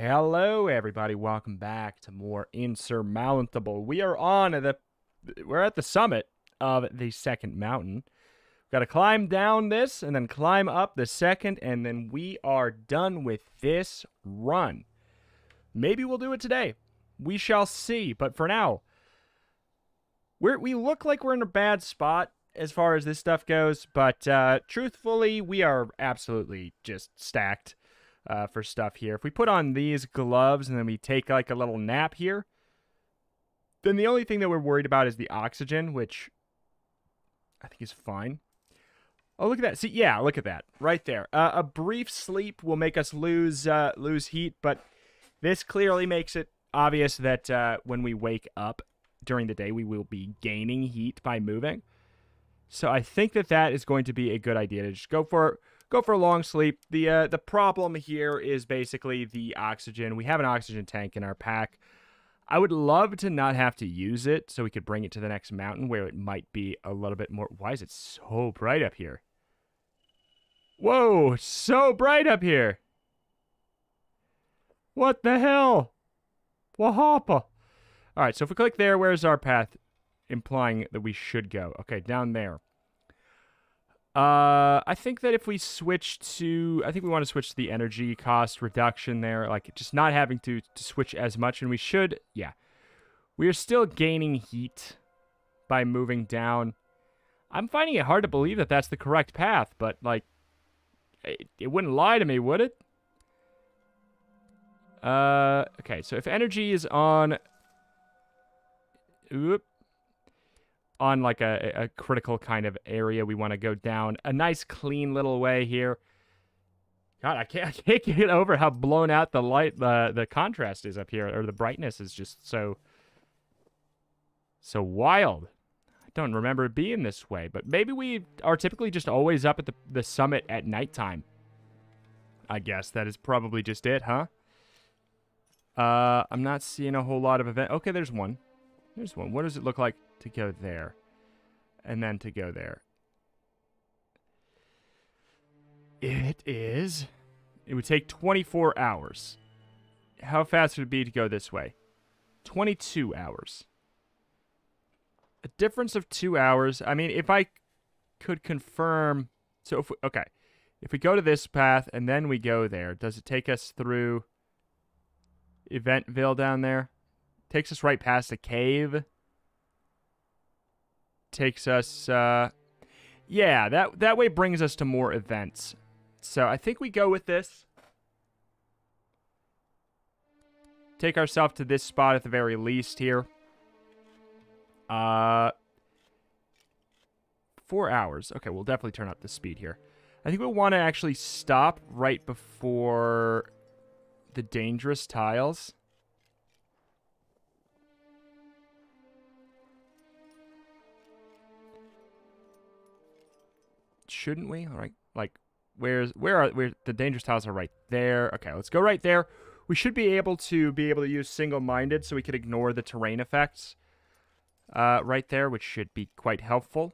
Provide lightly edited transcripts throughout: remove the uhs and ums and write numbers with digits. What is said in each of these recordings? Hello, everybody. Welcome back to more Insurmountable. We are we're at the summit of the second mountain. We've got to climb down this and then climb up the second, and then we are done with this run. Maybe we'll do it today. We shall see. But for now, we look like we're in a bad spot as far as this stuff goes. But truthfully, we are absolutely just stacked. For stuff here. If we put on these gloves and then we take like a little nap here, then the only thing that we're worried about is the oxygen, which I think is fine. Oh, look at that. See, yeah, look at that. Right there. A brief sleep will make us lose heat, but this clearly makes it obvious that when we wake up during the day, we will be gaining heat by moving. So I think that that is going to be a good idea to just go for it. Go for a long sleep. The problem here is basically the oxygen. We have an oxygen tank in our pack. I would love to not have to use it so we could bring it to the next mountain where it might be a little bit more... Why is it so bright up here? Whoa, so bright up here. What the hell? Wahapa. All right, so if we click there, where's our path? Implying that we should go. Okay, down there. I think that if we switch to... I think we want to switch to the energy cost reduction there. Like, just not having to switch as much. And we should... Yeah. We are still gaining heat by moving down. I'm finding it hard to believe that that's the correct path. But, like... It wouldn't lie to me, would it? Okay, so if energy is on... Oops. On like a critical kind of area. We want to go down a nice clean little way here. God, I can't get over how blown out the light, the contrast is up here, or the brightness is just so wild. I don't remember it being this way, but maybe we are typically just always up at the summit at nighttime. I guess that is probably just it, huh? I'm not seeing a whole lot of event. Okay, there's one. There's one. What does it look like? To go there, and then to go there. It would take 24 hours. How fast would it be to go this way? 22 hours. A difference of 2 hours. I mean, if I could confirm... So, if we go to this path, and then we go there, does it take us through Eventville down there? Takes us right past a cave. Takes us, yeah, that way brings us to more events. So I think we go with this. Take ourselves to this spot at the very least here. 4 hours. Okay, we'll definitely turn up the speed here. I think we'll want to actually stop right before the dangerous tiles. Shouldn't we? All right, like where the dangerous tiles are right there. Okay, let's go right there. We should be able to use single-minded so we could ignore the terrain effects right there, which should be quite helpful.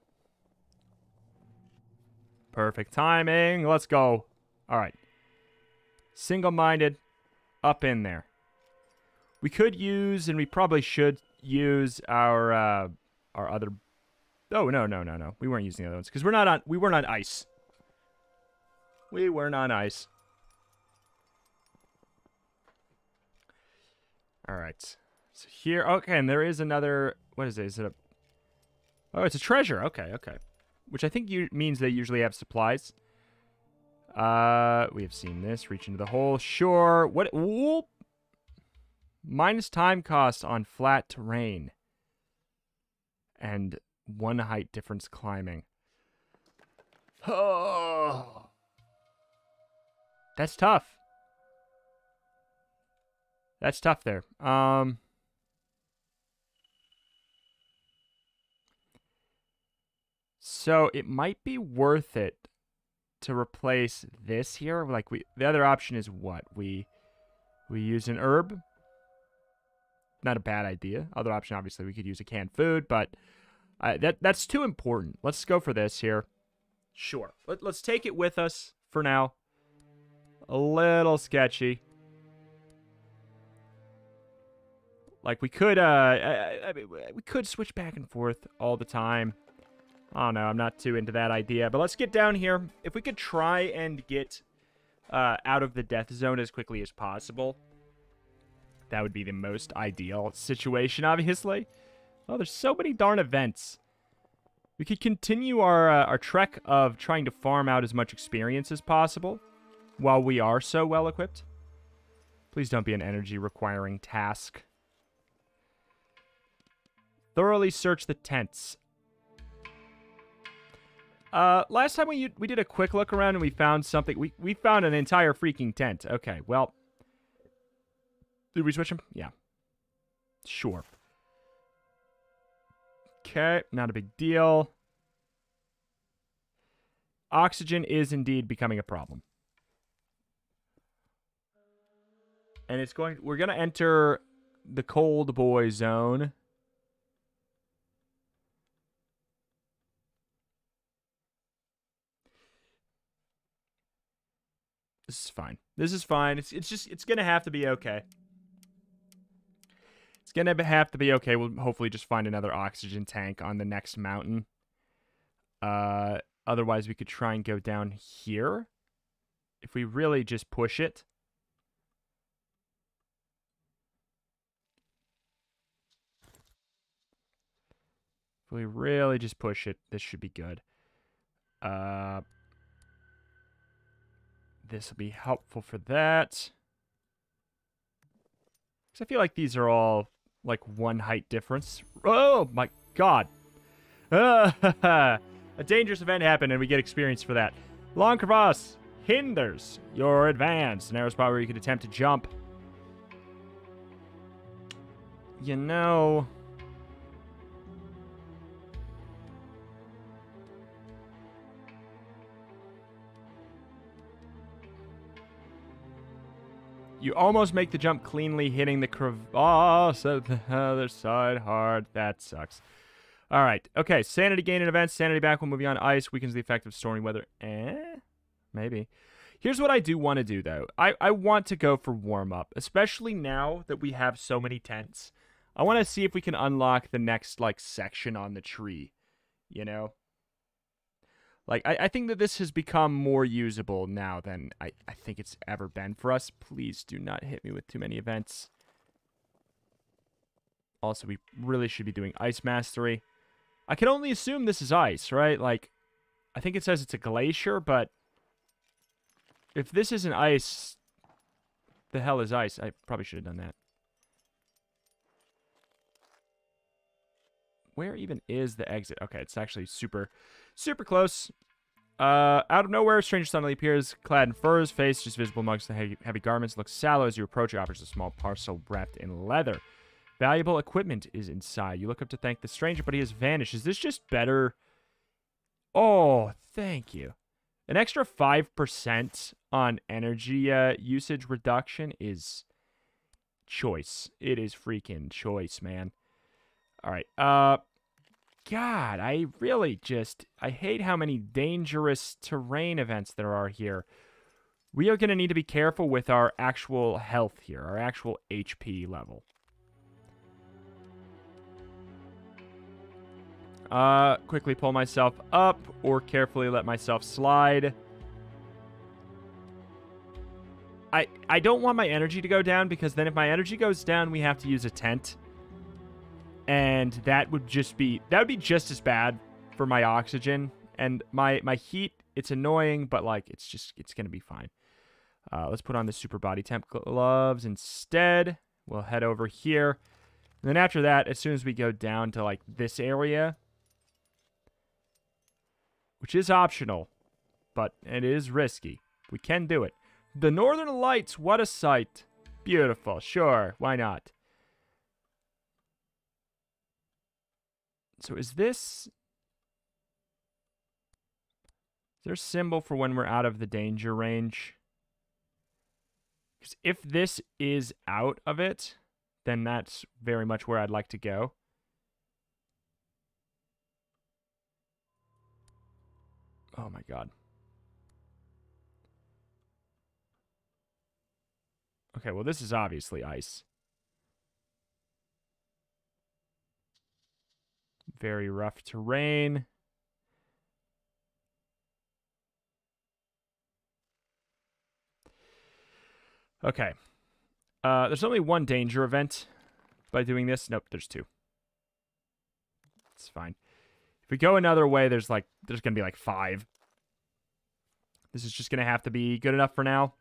Perfect timing. Let's go. All right, single-minded up in there. We could use, and we probably should use our other. Oh, no. We weren't using the other ones because we weren't on ice. We weren't on ice. All right. So here, okay, and there is another, what is it? Is it a, oh, it's a treasure. Okay. Which I think means they usually have supplies. We have seen this. Reach into the hole. Sure. What? Whoop. Minus time cost on flat terrain. And... one height difference climbing. Oh, that's tough. That's tough there. So it might be worth it to replace this here. Like the other option is what we use an herb. Not a bad idea. Other option, obviously, we could use a canned food, but. That's too important. Let's go for this here. Sure. Let's take it with us for now. A little sketchy. Like, we could, we could switch back and forth all the time. I don't know. I'm not too into that idea. But let's get down here. If we could try and get out of the death zone as quickly as possible, that would be the most ideal situation, obviously. Oh, there's so many darn events. We could continue our trek of trying to farm out as much experience as possible while we are so well equipped. Please don't be an energy-requiring task. Thoroughly search the tents. Last time we did a quick look around and we found something. We found an entire freaking tent. Okay, well. Did we switch them? Yeah. Sure. Okay, not a big deal. Oxygen is indeed becoming a problem. And it's going... We're going to enter the cold boy zone. This is fine. This is fine. It's just... It's going to have to be okay. It's going to have to be okay. We'll hopefully just find another oxygen tank on the next mountain. Otherwise, we could try and go down here. If we really just push it. If we really just push it, this should be good. This will be helpful for that. Because I feel like these are all, like, one height difference. Oh, my God. A dangerous event happened, and we get experience for that. Long crevasse hinders your advance. Narrow spot where you could attempt to jump. You know... You almost make the jump cleanly, hitting the crevasse at the other side hard. That sucks. All right. Okay. Sanity gain in events. Sanity back when moving on ice. Weakens the effect of stormy weather. Maybe. Here's what I do want to do, though. I want to go for warm-up, especially now that we have so many tents. I want to see if we can unlock the next, like, section on the tree, you know? Like, I think that this has become more usable now than I think it's ever been for us. Please do not hit me with too many events. Also, we really should be doing ice mastery. I can only assume this is ice, right? Like, I think it says it's a glacier, but... if this isn't ice... the hell is ice? I probably should have done that. Where even is the exit? Okay, it's actually super, super close. Out of nowhere, a stranger suddenly appears, clad in furs, face just visible amongst the heavy garments, looks sallow as you approach. He offers a small parcel wrapped in leather. Valuable equipment is inside. You look up to thank the stranger, but he has vanished. Is this just better? Oh, thank you. An extra 5% on energy usage reduction is choice. It is freaking choice, man. All right. God, I really just... I hate how many dangerous terrain events there are here. We are going to need to be careful with our actual health here. Our actual HP level. Quickly pull myself up or carefully let myself slide. I don't want my energy to go down because then if my energy goes down, we have to use a tent. And that would just be... that would be just as bad for my oxygen. And my heat, it's annoying, but, like, it's just... it's going to be fine. Let's put on the super body temp gloves instead. We'll head over here. And then after that, as soon as we go down to, like, this area... which is optional, but it is risky. We can do it. The Northern Lights, what a sight. Beautiful, sure, why not? So is this... is there a symbol for when we're out of the danger range? Because if this is out of it, then that's very much where I'd like to go. Oh my God. Okay, well this is obviously ice. very rough terrain. Okay. There's only one danger event by doing this. Nope, there's two. It's fine. If we go another way, there's going to be like five. This is just going to have to be good enough for now.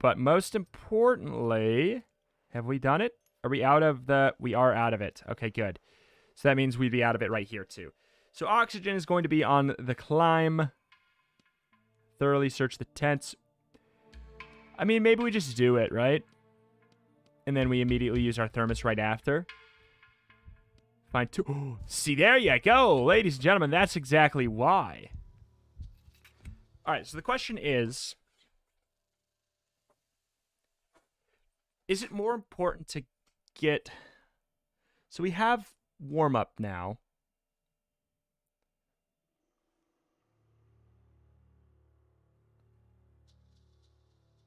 But most importantly, have we done it? Are we out of the... We are out of it. Okay, good. So that means we'd be out of it right here too. So oxygen is going to be on the climb. Thoroughly search the tents. I mean, maybe we just do it, right? And then we immediately use our thermos right after. Find two. Oh, see, there you go, ladies and gentlemen. That's exactly why. All right, so the question is it more important to get... So we have warm-up now.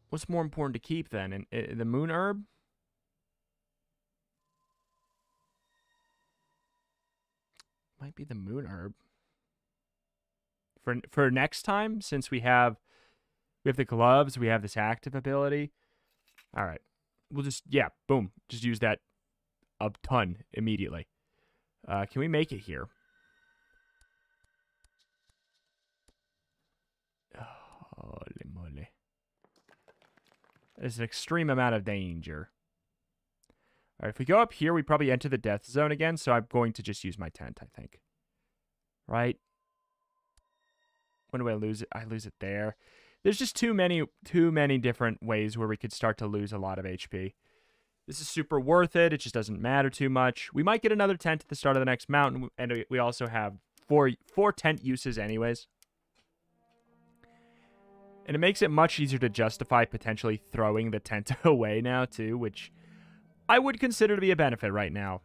What's more important to keep then? And the moon herb? Might be the moon herb for next time, since we have the gloves, we have this active ability. All right, we'll just, yeah, boom, just use that a ton immediately. Can we make it here? Oh, holy moly, there's an extreme amount of danger. All right, if we go up here, we probably enter the death zone again, so I'm going to just use my tent, I think. Right? When do I lose it? I lose it there. There's just too many different ways where we could start to lose a lot of HP. This is super worth it. It just doesn't matter too much. We might get another tent at the start of the next mountain, and we also have four tent uses anyways. And it makes it much easier to justify potentially throwing the tent away now, too, which... I would consider to be a benefit right now.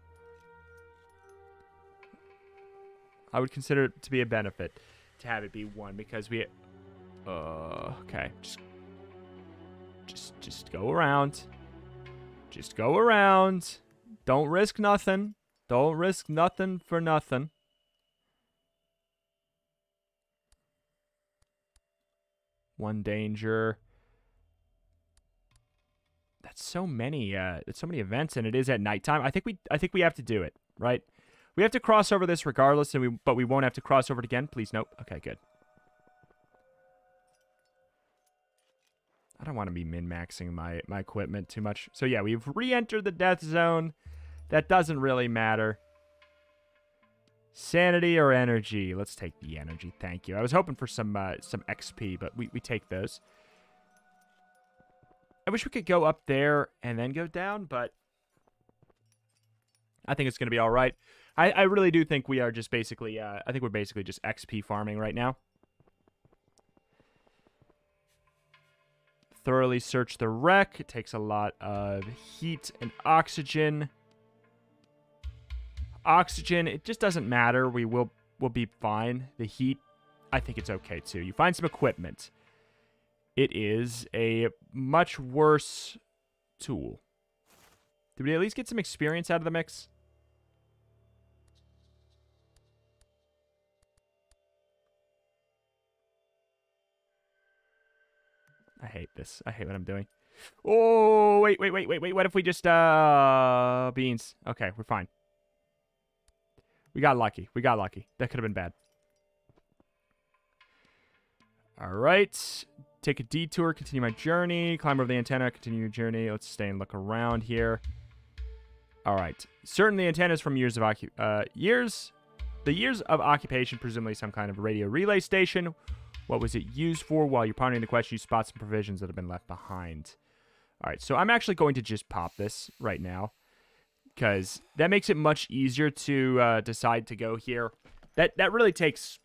I would consider it to be a benefit to have it be one, because we... okay. Just go around. Just go around. Don't risk nothing. Don't risk nothing for nothing. One danger... That's so many. It's so many events, and it is at nighttime. I think we have to do it, right? We have to cross over this regardless, and but we won't have to cross over it again. Please, nope. Okay, good. I don't want to be min-maxing my equipment too much. So yeah, we've re-entered the death zone. That doesn't really matter. Sanity or energy? Let's take the energy. Thank you. I was hoping for some XP, but we take those. I wish we could go up there and then go down, but I think it's going to be all right. I really do think we are just basically, I think we're basically just XP farming right now. Thoroughly search the wreck. It takes a lot of heat and oxygen. Oxygen, it just doesn't matter. We'll be fine. The heat, I think it's okay too. You find some equipment. It is a much worse tool. Did we at least get some experience out of the mix? I hate this. I hate what I'm doing. Oh, wait. What if we just, beans? Okay, we're fine. We got lucky. That could have been bad. All right. Take a detour, continue my journey, climb over the antenna, continue your journey. Let's stay and look around here. All right. Certainly antennas from years of occupation, presumably some kind of radio relay station. What was it used for? While you're pondering the question, you spot some provisions that have been left behind. All right. So I'm actually going to just pop this right now, because that makes it much easier to decide to go here. That really takes...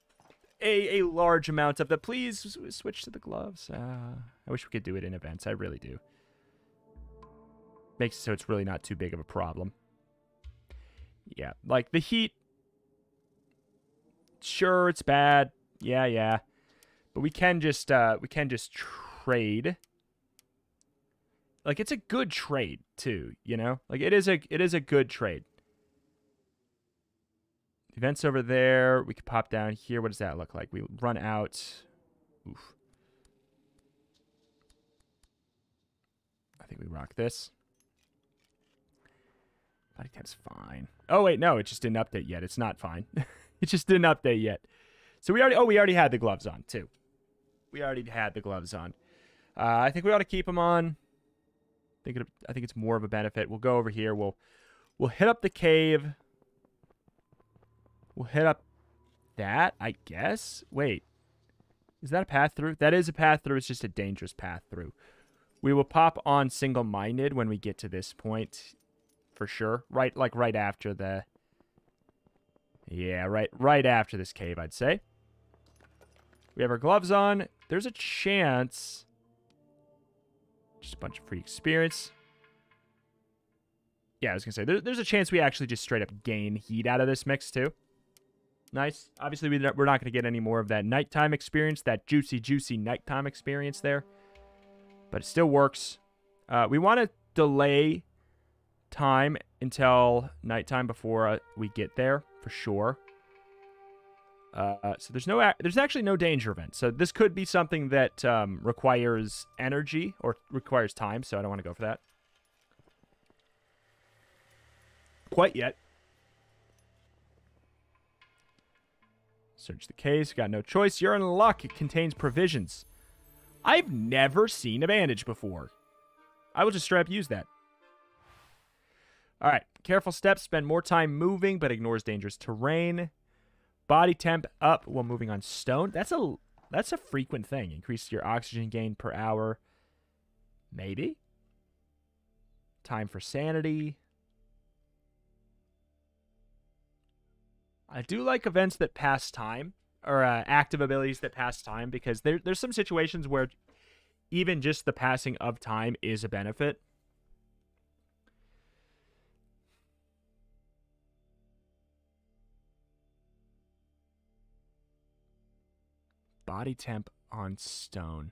A large amount of the... Please switch to the gloves. I wish we could do it in events. I really do. Makes it so it's really not too big of a problem. Yeah, like the heat. Sure, it's bad. Yeah. But we can just trade. Like, it's a good trade too, you know? Like, it is a good trade. The event's over there. We could pop down here. What does that look like? We run out. Oof. I think we rock this. Body camp's fine. Oh, wait, no. It just didn't update yet. It's not fine. It just didn't update yet. So we already... Oh, we already had the gloves on, too. We already had the gloves on. I think we ought to keep them on. I think it's more of a benefit. We'll go over here. We'll hit up the cave. We'll hit up that, I guess. Wait. Is that a path through? That is a path through. It's just a dangerous path through. We will pop on single-minded when we get to this point. For sure. Right after the... Yeah, right after this cave, I'd say. We have our gloves on. There's a chance... Just a bunch of free experience. Yeah, I was going to say, there's a chance we actually just straight up gain heat out of this mix, too. Nice. Obviously, we're not going to get any more of that nighttime experience, that juicy, juicy nighttime experience there. But it still works. We want to delay time until nighttime before we get there, for sure. So there's actually no danger event. So this could be something that requires energy or requires time, so I don't want to go for that. Quite yet. Search the case. Got no choice. You're in luck. It contains provisions. I've never seen a bandage before. I will just straight up use that. All right. Careful steps. Spend more time moving, but ignores dangerous terrain. Body temp up while moving on stone. That's a frequent thing. Increase your oxygen gain per hour. Maybe. Time for sanity. I do like events that pass time, or active abilities that pass time, because there's some situations where even just the passing of time is a benefit. Body temp on stone.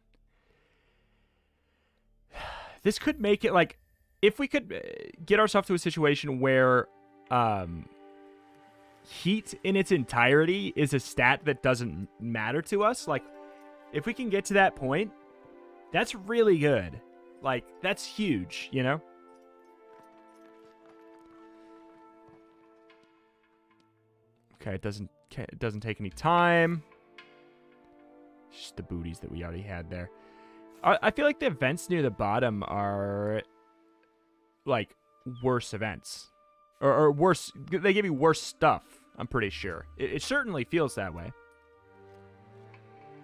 This could make it like, if we could get ourselves to a situation where heat in its entirety is a stat that doesn't matter to us. Like, if we can get to that point, that's really good. Like, that's huge, you know? Okay, it doesn't take any time. Just the booties that we already had there. I feel like the events near the bottom are, like, worse events. Or worse, they give you worse stuff, I'm pretty sure. It certainly feels that way.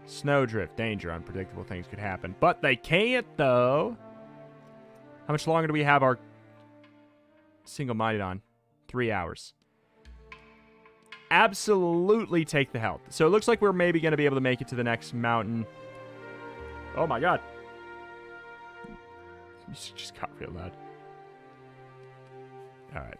Snowdrift, danger, unpredictable things could happen. But they can't, though. How much longer do we have our single-minded on? 3 hours. Absolutely take the health. So it looks like we're maybe going to be able to make it to the next mountain. Oh my god. This just got real loud. Alright.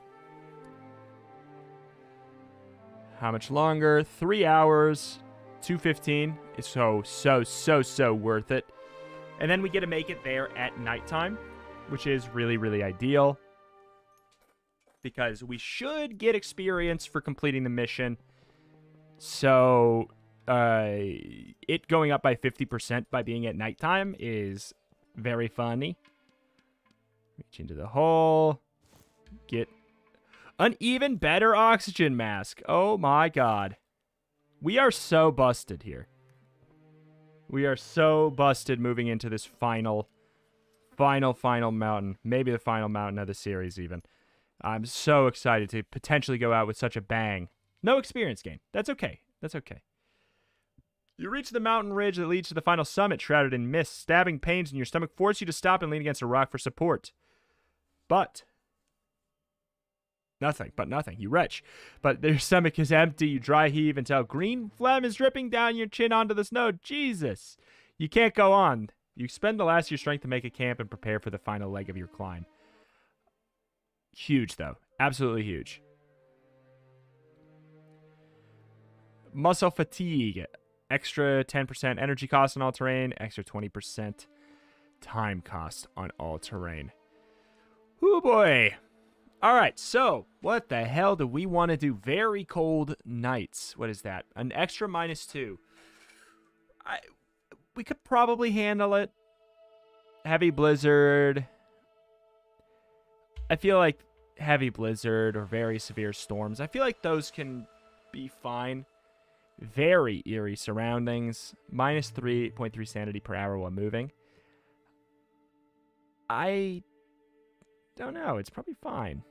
How much longer? 3 hours. 2:15. It's so worth it. And then we get to make it there at nighttime, which is really, really ideal. Because we should get experience for completing the mission. So, it going up by 50% by being at nighttime is very funny. Reach into the hole. Get an even better oxygen mask. Oh my god. We are so busted here. We are so busted moving into this final mountain. Maybe the final mountain of the series, even. I'm so excited to potentially go out with such a bang. No experience gain. That's okay. That's okay. You reach the mountain ridge that leads to the final summit, shrouded in mist. Stabbing pains in your stomach force you to stop and lean against a rock for support. But nothing. You retch. But your stomach is empty. You dry heave until green phlegm is dripping down your chin onto the snow. Jesus. You can't go on. You expend the last of your strength to make a camp and prepare for the final leg of your climb. Huge, though. Absolutely huge. Muscle fatigue. Extra 10% energy cost on all terrain. Extra 20% time cost on all terrain. Oh boy. Alright, so what the hell do we want to do? Very cold nights. What is that? An extra -2. We could probably handle it. Heavy blizzard. I feel like heavy blizzard or very severe storms, I feel like those can be fine. Very eerie surroundings. -3.3 sanity per hour while moving. I don't know. It's probably fine.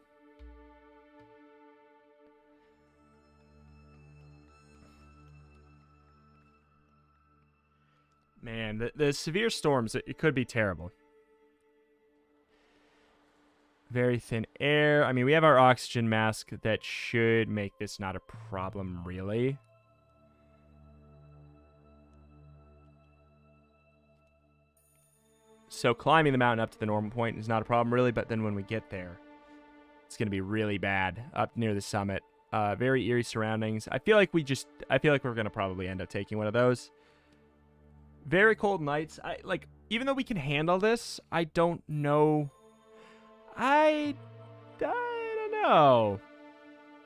Man, the severe storms, it could be terrible. Very thin air. I mean, we have our oxygen mask that should make this not a problem, really. So climbing the mountain up to the normal point is not a problem, really, but then when we get there, it's going to be really bad up near the summit. Very eerie surroundings. I feel like we're going to probably end up taking one of those. Very cold nights. Even though we can handle this, I don't know. I don't know.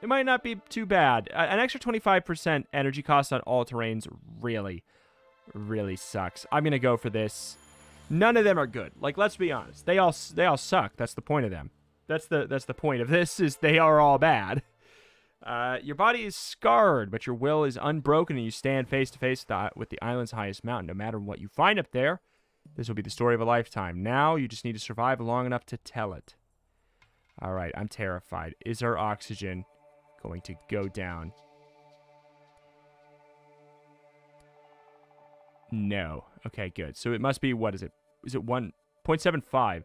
It might not be too bad. An extra 25% energy cost on all terrains really, really sucks. I'm going to go for this. None of them are good. Like, let's be honest. They all suck. That's the point of them. That's the point of this, is they are all bad. Your body is scarred, but your will is unbroken, and you stand face to face with the island's highest mountain. No matter what you find up there, this will be the story of a lifetime. Now, you just need to survive long enough to tell it. All right, I'm terrified. Is our oxygen going to go down? No. Okay, good. So it must be, what is it? Is it 1.75?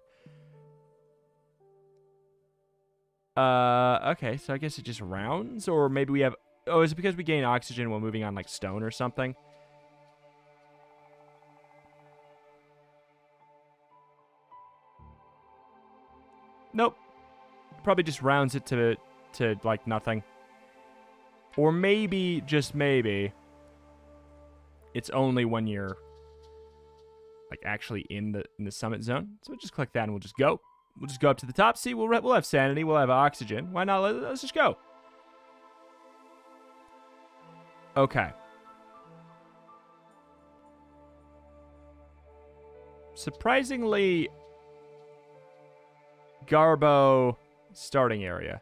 Okay, so I guess it just rounds, or maybe we have... Oh, is it because we gain oxygen while moving on, like, stone or something? Nope. Probably just rounds it to like, nothing. Or maybe, just maybe, it's only when you're, like, actually in the summit zone. So we'll just click that and we'll just go. We'll just go up to the top. See, we'll have sanity. We'll have oxygen. Why not? Let's just go. Okay. Surprisingly, Garbo starting area.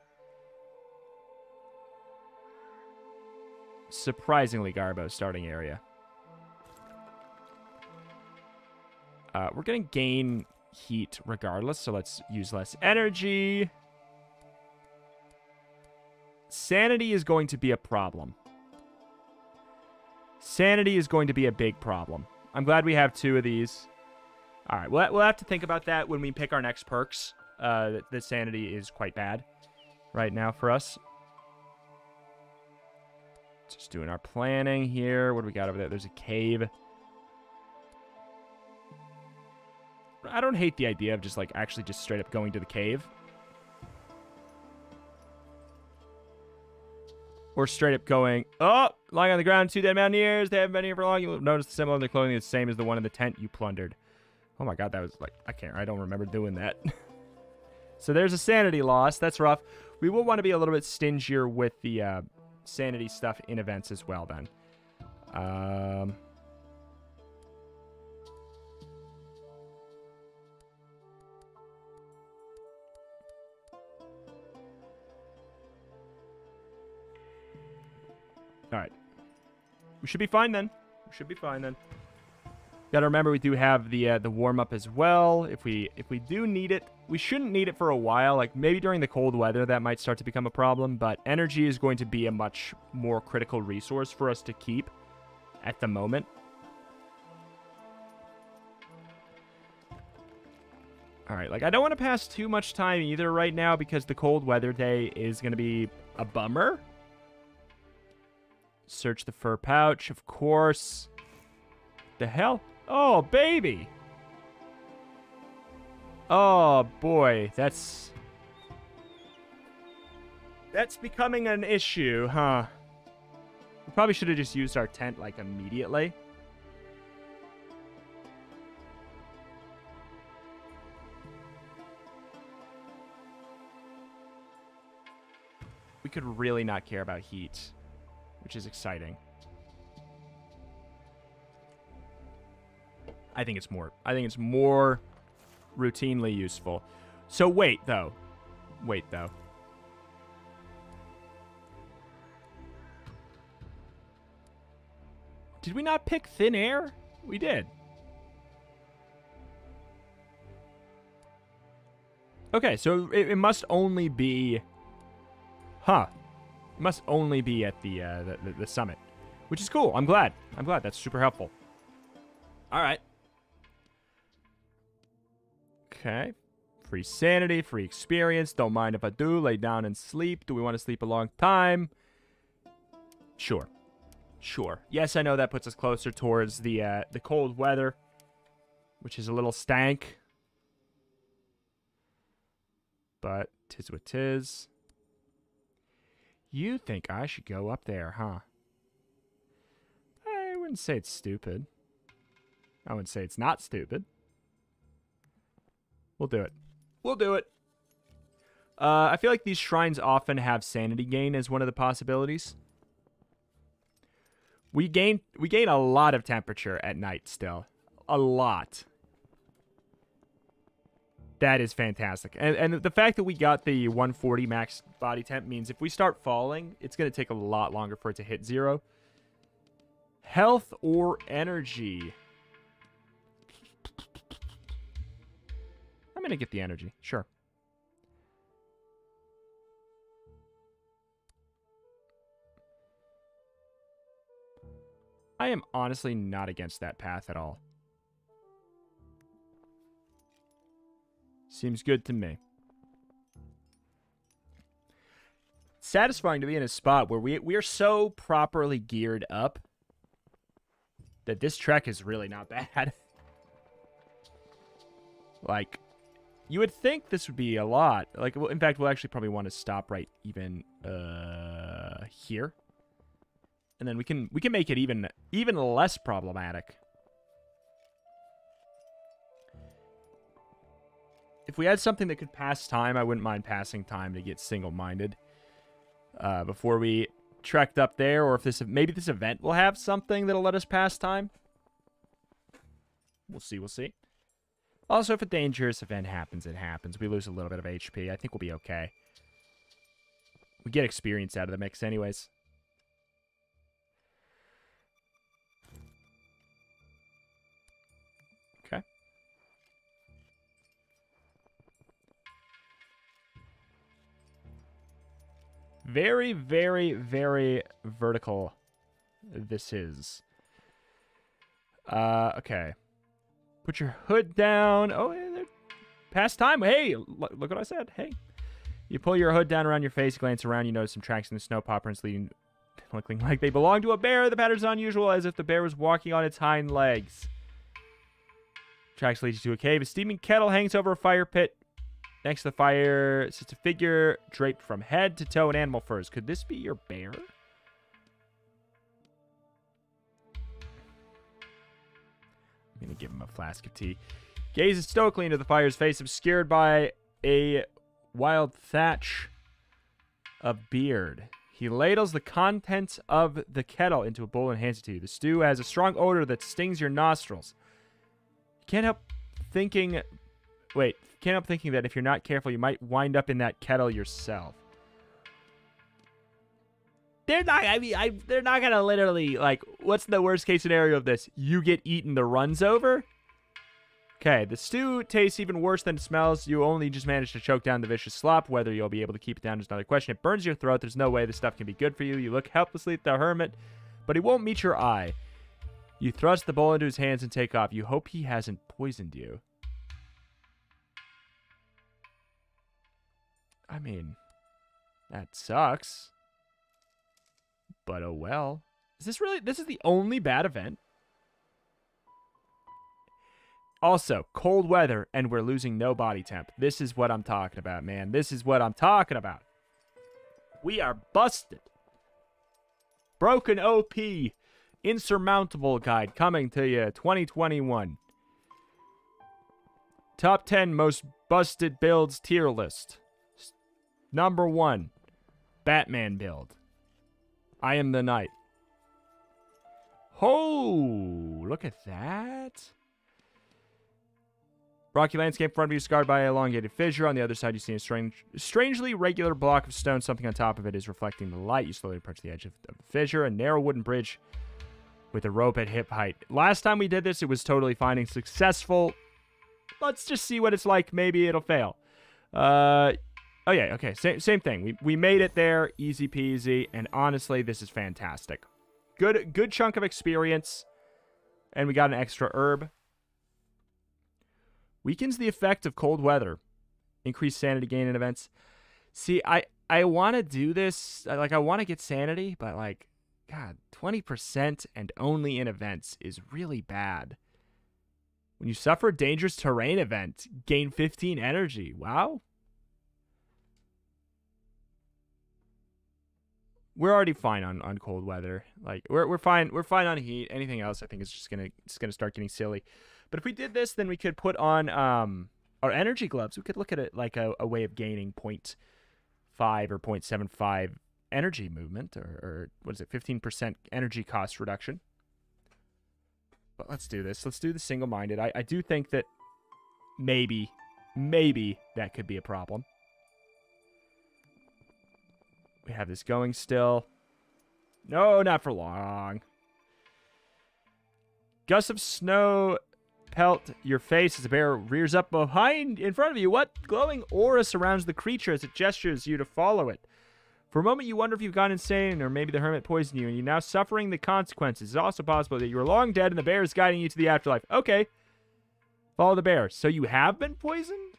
Surprisingly, Garbo starting area. We're going to gain heat regardless, so let's use less energy. Sanity is going to be a problem. Sanity is going to be a big problem. I'm glad we have two of these. All right, we'll have to think about that when we pick our next perks. The sanity is quite bad right now for us. Just doing our planning here. What do we got over there? There's a cave. I don't hate the idea of just, like, actually just straight up going to the cave. Or straight up going, oh, lying on the ground, two dead mountaineers. They haven't been here for long. You'll notice the symbol on their clothing is the same as the one in the tent you plundered. Oh my god, that was, like, I don't remember doing that. So there's a sanity loss. That's rough. We will want to be a little bit stingier with the sanity stuff in events as well, then. All right. We should be fine then. We should be fine then. Got to remember we do have the warm up as well. If we do need it, we shouldn't need it for a while. Like, maybe during the cold weather that might start to become a problem, but energy is going to be a much more critical resource for us to keep at the moment. All right. Like, I don't want to pass too much time either right now because the cold weather day is going to be a bummer. Search the fur pouch, of course. The hell? Oh, baby! Oh, boy. That's becoming an issue, huh? We probably should have just used our tent, like, immediately. could really not care about heat, which is exciting. I think it's more routinely useful. So wait though. Did we not pick thin air? We did. Okay, so it must only be... Huh. It must only be at the summit. Which is cool. I'm glad. That's super helpful. All right. Okay. Free sanity, free experience. Don't mind if I do. Lay down and sleep. Do we want to sleep a long time? Sure. Sure. Yes, I know that puts us closer towards the cold weather, which is a little stank. But tis what tis. You think I should go up there, huh? I wouldn't say it's stupid. I wouldn't say it's not stupid. We'll do it. We'll do it. I feel like these shrines often have sanity gain as one of the possibilities. We gain a lot of temperature at night still. A lot. That is fantastic. And the fact that we got the 140 max body temp means if we start falling, it's going to take a lot longer for it to hit zero. Health or energy? I'm going to get the energy. Sure. I am honestly not against that path at all. Seems good to me. It's satisfying to be in a spot where we are so properly geared up that this trek is really not bad. Like, you would think this would be a lot. Like, well, in fact, we'll actually probably want to stop right even here. And then we can make it even less problematic. If we had something that could pass time, I wouldn't mind passing time to get single-minded before we trekked up there. Or if maybe this event will have something that'll let us pass time. We'll see. We'll see. Also, if a dangerous event happens, it happens. We lose a little bit of HP. I think we'll be okay. We get experience out of the mix, anyways. Very, very, very vertical this is. Okay. Put your hood down. Oh, yeah, past time. Hey, look what I said. Hey. You pull your hood down around your face, glance around, you notice some tracks in the snow, paw prints leading, looking like they belong to a bear. The pattern is unusual, as if the bear was walking on its hind legs. Tracks lead you to a cave. A steaming kettle hangs over a fire pit. Next to the fire sits a figure draped from head to toe in animal furs. Could this be your bear? I'm going to give him a flask of tea. Gazes stoically into the fire's face, obscured by a wild thatch of beard. He ladles the contents of the kettle into a bowl and hands it to you. The stew has a strong odor that stings your nostrils. You can't help thinking... Wait, can't help thinking that if you're not careful, you might wind up in that kettle yourself. They're not gonna literally, like, what's the worst case scenario of this? You get eaten, the run's over? Okay, the stew tastes even worse than it smells. You only just managed to choke down the vicious slop. Whether you'll be able to keep it down is another question. It burns your throat. There's no way this stuff can be good for you. You look helplessly at the hermit, but he won't meet your eye. You thrust the bowl into his hands and take off. You hope he hasn't poisoned you. I mean, that sucks, but oh well. Is this really, this is the only bad event? Also, cold weather, and we're losing no body temp. This is what I'm talking about, man. This is what I'm talking about. We are busted. Broken OP, Insurmountable guide coming to you, 2021. Top 10 most busted builds tier list. Number 1, Batman build. I am the knight. Oh, look at that. Rocky landscape in front of you, scarred by an elongated fissure. On the other side, you see a strangely regular block of stone. Something on top of it is reflecting the light. You slowly approach the edge of the fissure. A narrow wooden bridge with a rope at hip height. Last time we did this, it was totally fine and successful. Let's just see what it's like. Maybe it'll fail. Oh, yeah, okay. Same thing. We made it there. Easy peasy. And honestly, this is fantastic. Good chunk of experience. And we got an extra herb. Weakens the effect of cold weather. Increased sanity gain in events. See, I want to do this. Like, I want to get sanity, but, like, God, 20% and only in events is really bad. When you suffer a dangerous terrain event, gain 15 energy. Wow. We're already fine on cold weather. Like, we're fine. We're fine on heat. Anything else, I think, is just gonna start getting silly. But if we did this, then we could put on our energy gloves. We could look at it like a way of gaining 0.5 or 0.75 energy movement, or what is it, 15% energy cost reduction. But let's do this. Let's do the single-minded. I do think that maybe that could be a problem. We have this going still. No, not for long. Gusts of snow pelt your face as a bear rears up in front of you. What glowing aura surrounds the creature as it gestures you to follow it? For a moment, you wonder if you've gone insane, or maybe the hermit poisoned you, and you're now suffering the consequences. It's also possible that you were long dead, and the bear is guiding you to the afterlife. Okay. Follow the bear. So you have been poisoned?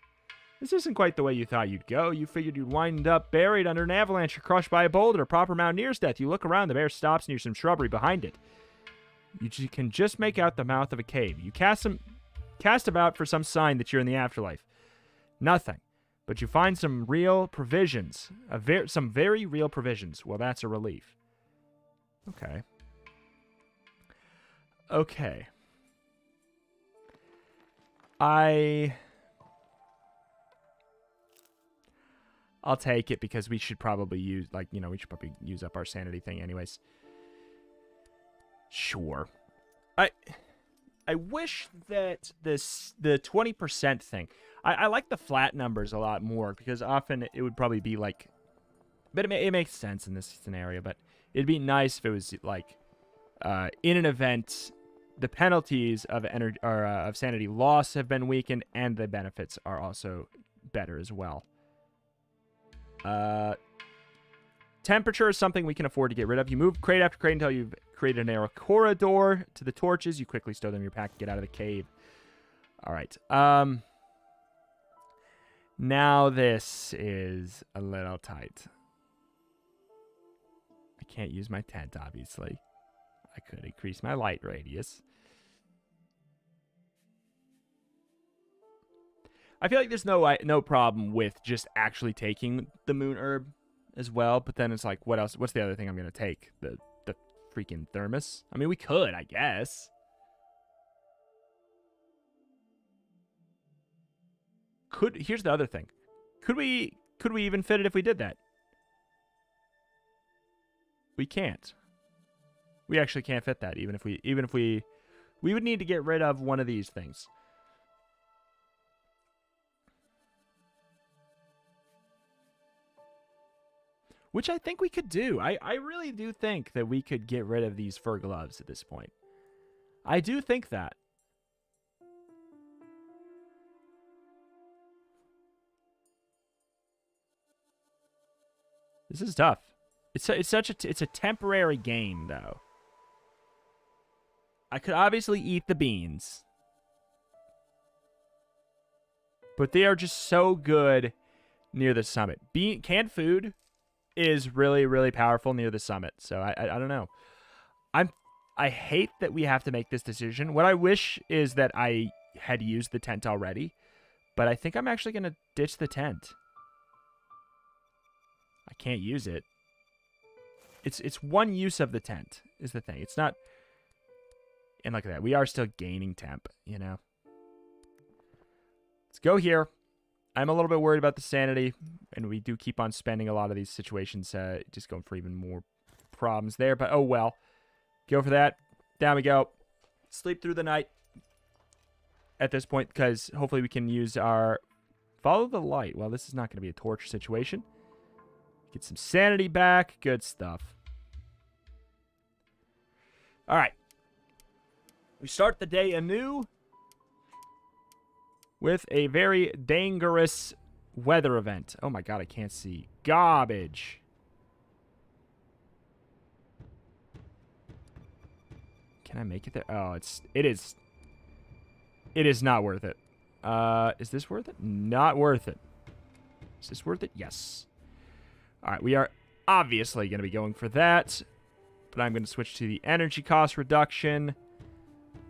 This isn't quite the way you thought you'd go. You figured you'd wind up buried under an avalanche or crushed by a boulder. Proper mountaineer's death. You look around. The bear stops near some shrubbery behind it. You can just make out the mouth of a cave. You cast about for some sign that you're in the afterlife. Nothing. But you find some real provisions. Some very real provisions. Well, that's a relief. Okay. Okay. I'll take it, because we should probably use... Like, you know, we should probably use up our sanity thing anyways. Sure. I wish that the 20% thing... I like the flat numbers a lot more, because often it would probably be like... But it makes sense in this scenario, but it'd be nice if it was like... in an event, the penalties of energy or of sanity loss have been weakened, and the benefits are also better as well. Temperature is something we can afford to get rid of. You move crate after crate until you've created a narrow corridor to the torches. You quickly stow them in your pack and get out of the cave. All right. Now this is a little tight. I can't use my tent, obviously. I could increase my light radius. I feel like there's no problem with just actually taking the moon herb as well, but then it's like, what else? What's the other thing I'm going to take? The freaking thermos? I mean, we could, I guess. Here's the other thing. Could we even fit it if we did that? We can't. We actually can't fit that, even if we would need to get rid of one of these things. Which I think we could do. I really do think that we could get rid of these fur gloves at this point. I do think that. This is tough. It's a temporary gain, though. I could obviously eat the beans. But they are just so good near the summit. Canned food is really, really powerful near the summit. So I don't know. I hate that we have to make this decision. What I wish is that I had used the tent already, but I think I'm actually going to ditch the tent. I can't use it. It's one use of the tent is the thing. It's not. And look at that. We are still gaining temp, you know. Let's go here. I'm a little bit worried about the sanity, and we do keep on spending a lot of these situations, just going for even more problems there, but oh well. Go for that. Down we go. Sleep through the night at this point, because hopefully we can use our... Follow the light. Well, this is not going to be a torture situation. Get some sanity back. Good stuff. All right. We start the day anew with a very dangerous weather event. Oh my god, I can't see. Garbage. Can I make it there? Oh, it is not worth it. Is this worth it? Not worth it. Is this worth it? Yes. All right, we are obviously going to be going for that, but I'm going to switch to the energy cost reduction.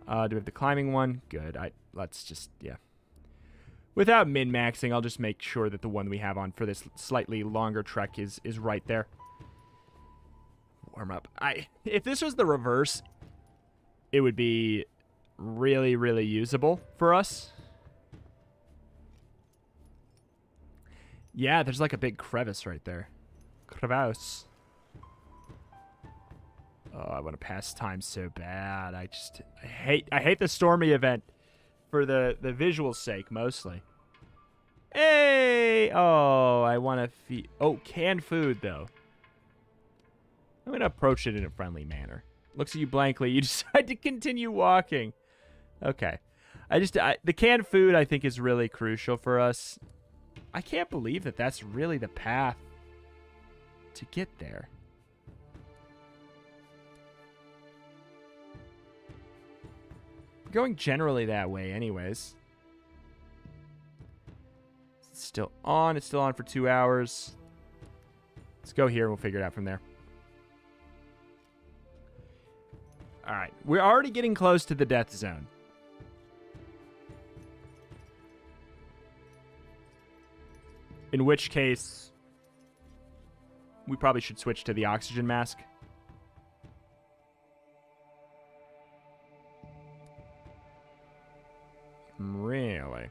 Do we have the climbing one? Good. Let's just, yeah. Without min-maxing, I'll just make sure that the one we have on for this slightly longer trek is right there. Warm up. If this was the reverse, it would be really, really usable for us. Yeah, there's like a big crevice right there. Crevice. Oh, I want to pass time so bad. I hate the stormy event for the visual sake, mostly. Hey! Oh, I want to feed... Oh, canned food, though. I'm going to approach it in a friendly manner. Looks at you blankly. You decide to continue walking. Okay. The canned food, I think, is really crucial for us. I can't believe that that's really the path to get there. Going generally that way anyways. It's still on. It's still on for 2 hours. Let's go here and we'll figure it out from there. All right. We're already getting close to the death zone. In which case, we probably should switch to the oxygen mask. Really?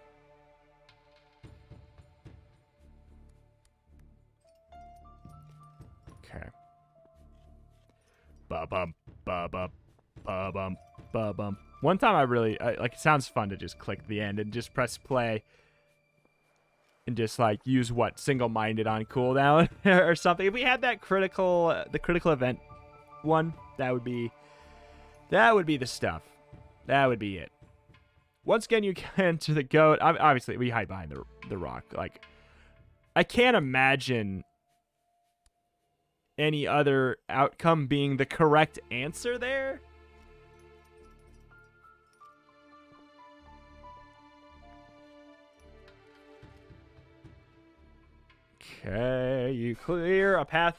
Okay. Ba-bum, ba-bum, ba-bum, ba-bum. One time it sounds fun to just click the end and just press play and just, like, use what? Single-minded on cooldown or something. If we had that critical event one, that would be the stuff. That would be it. Once again, you can to the goat. Obviously, we hide behind the rock. Like, I can't imagine any other outcome being the correct answer there. Okay, you clear a path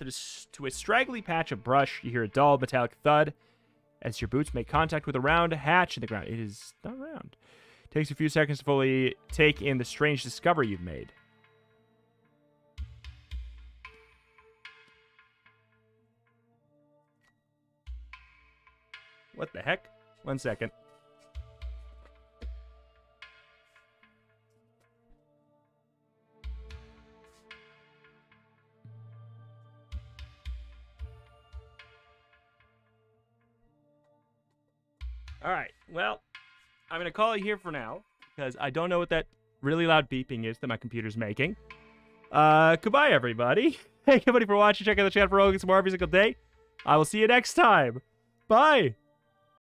to a straggly patch of brush. You hear a dull metallic thud as your boots make contact with a round hatch in the ground. It is not round. It takes a few seconds to fully take in the strange discovery you've made. What the heck? 1 second. All right, well, I'm going to call it here for now because I don't know what that really loud beeping is that my computer's making. Goodbye, everybody. Hey, everybody, for watching. Check out the channel for all some more every single day. I will see you next time. Bye.